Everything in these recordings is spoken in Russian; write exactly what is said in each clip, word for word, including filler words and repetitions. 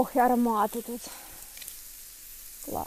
Ох, и ароматы тут. Класс.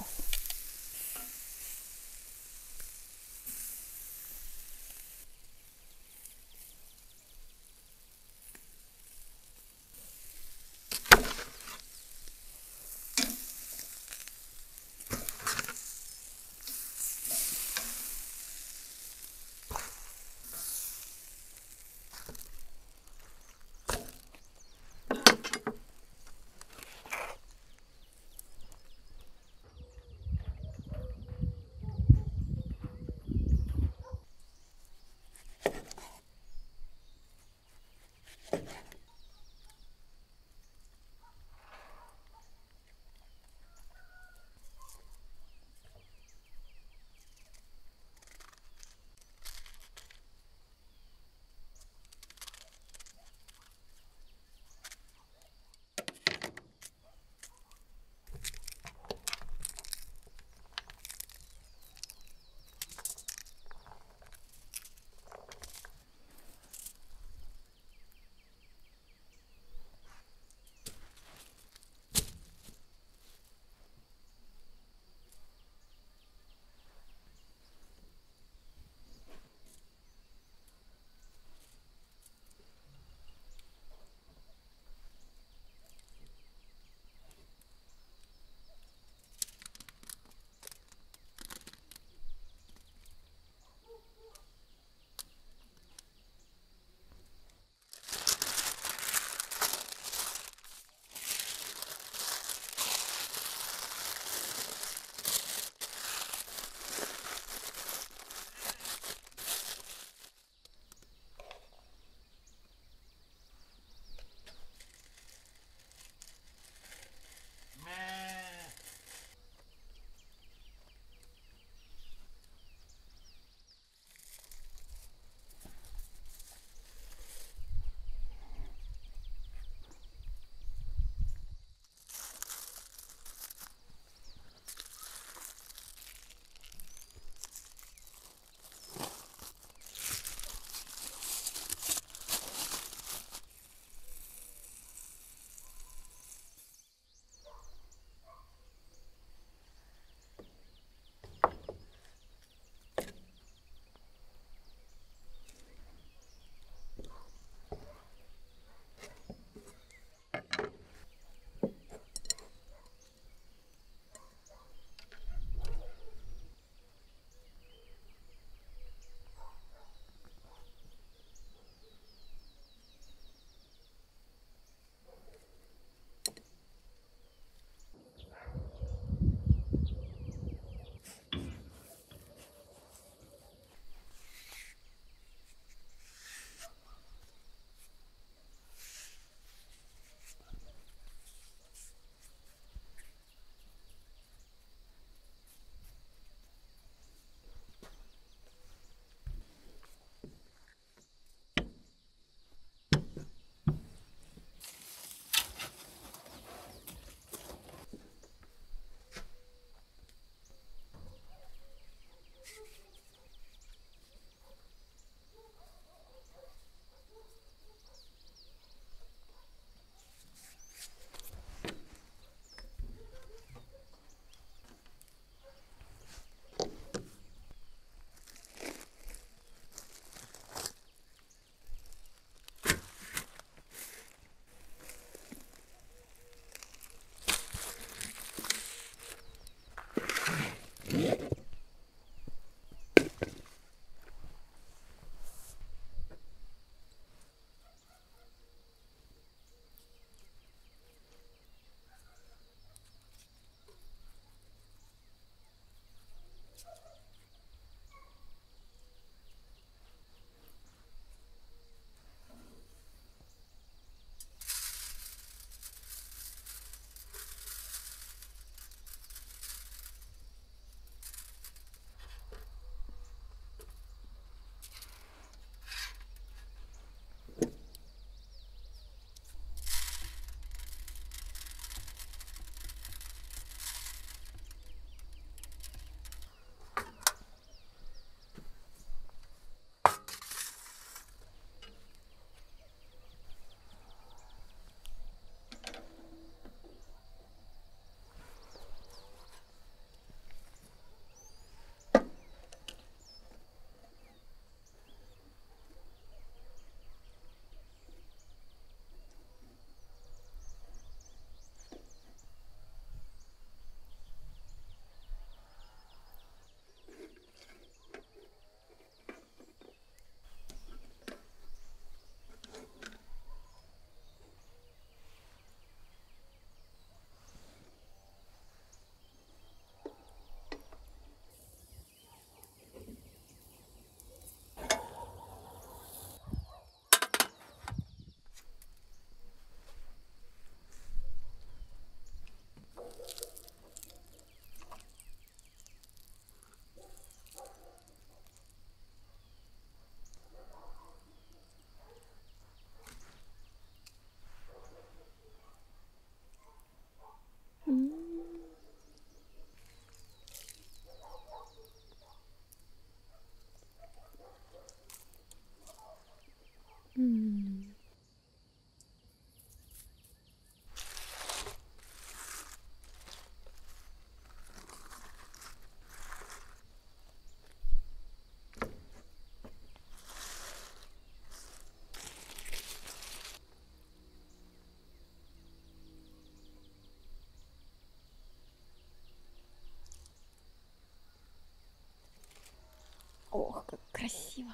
красиво.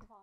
два.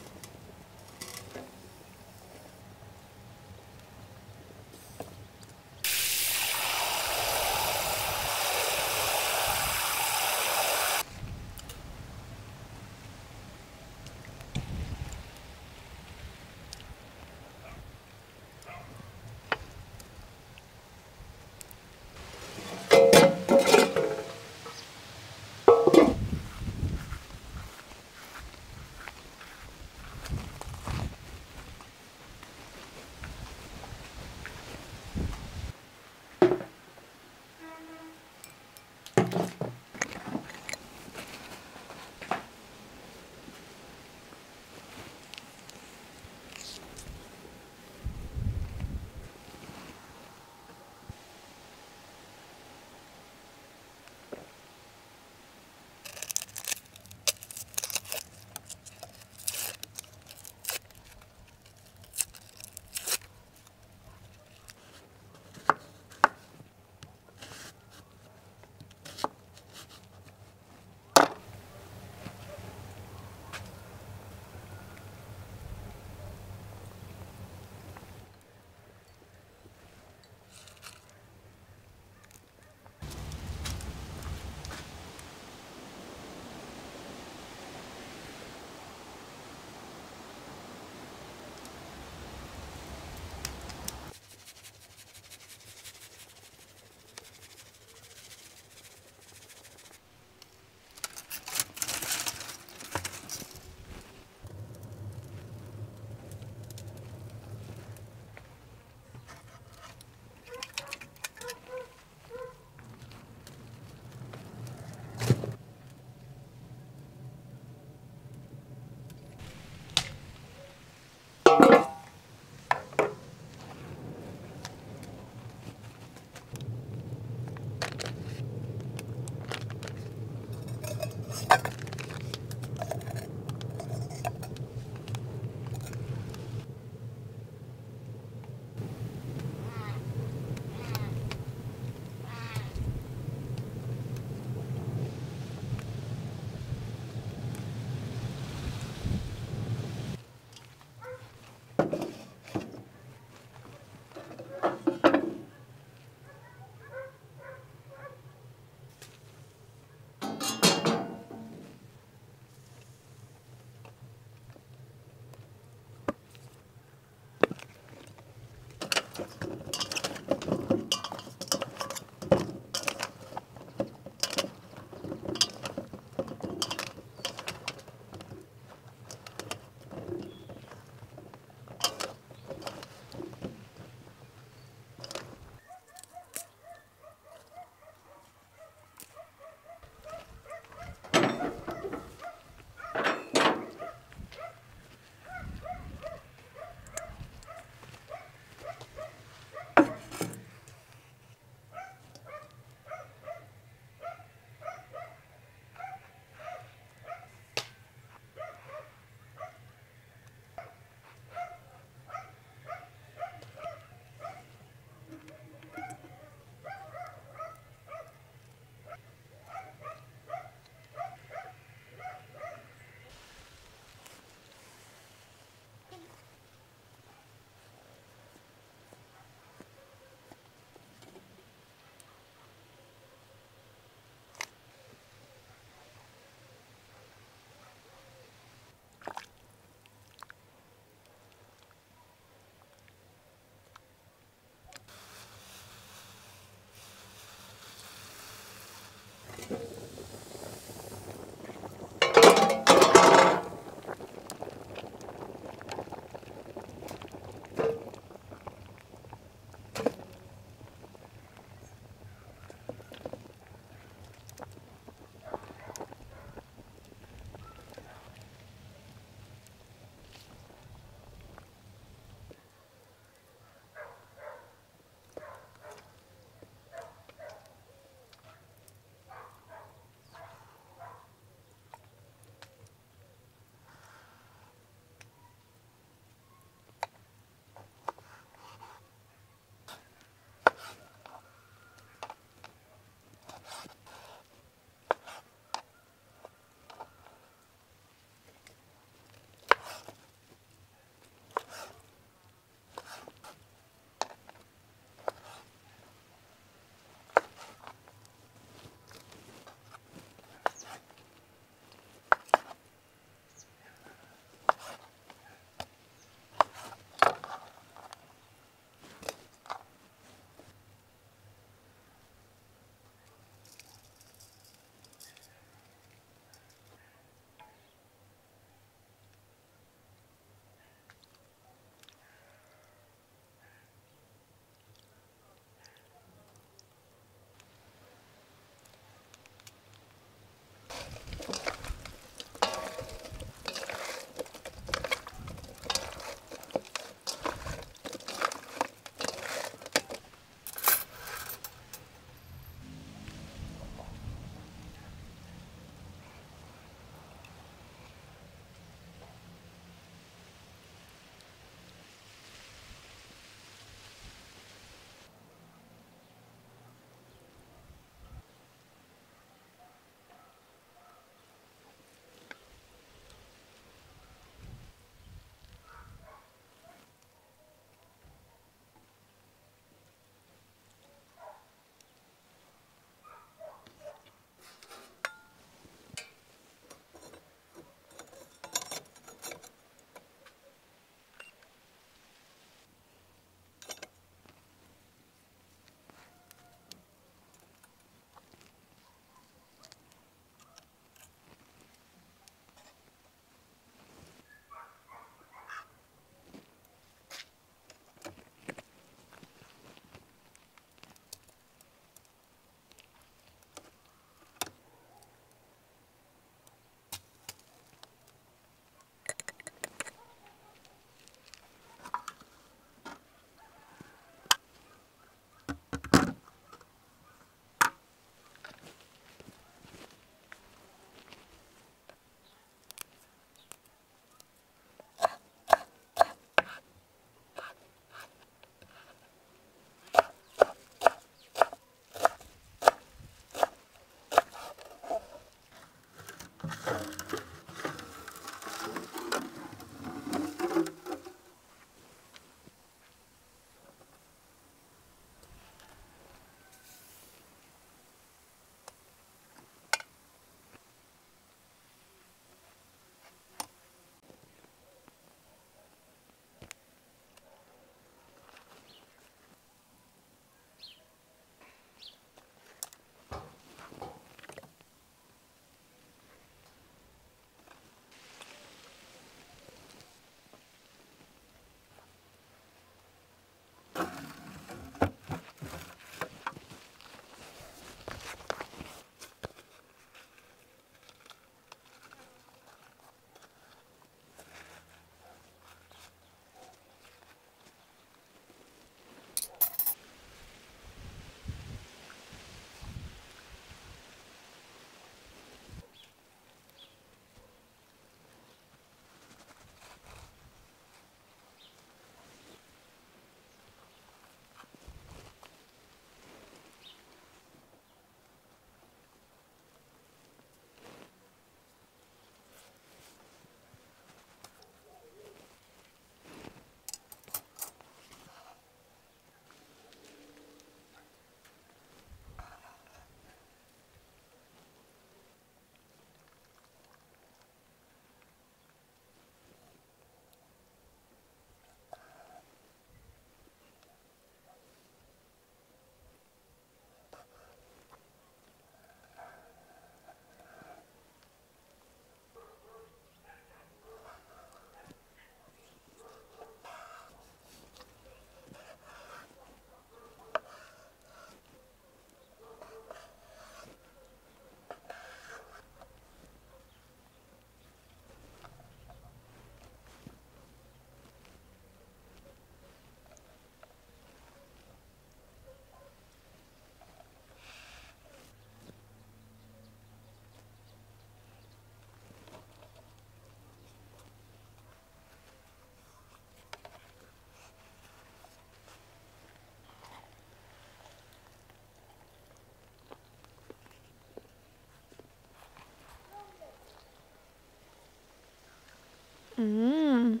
Mm.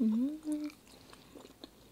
Mm-hmm.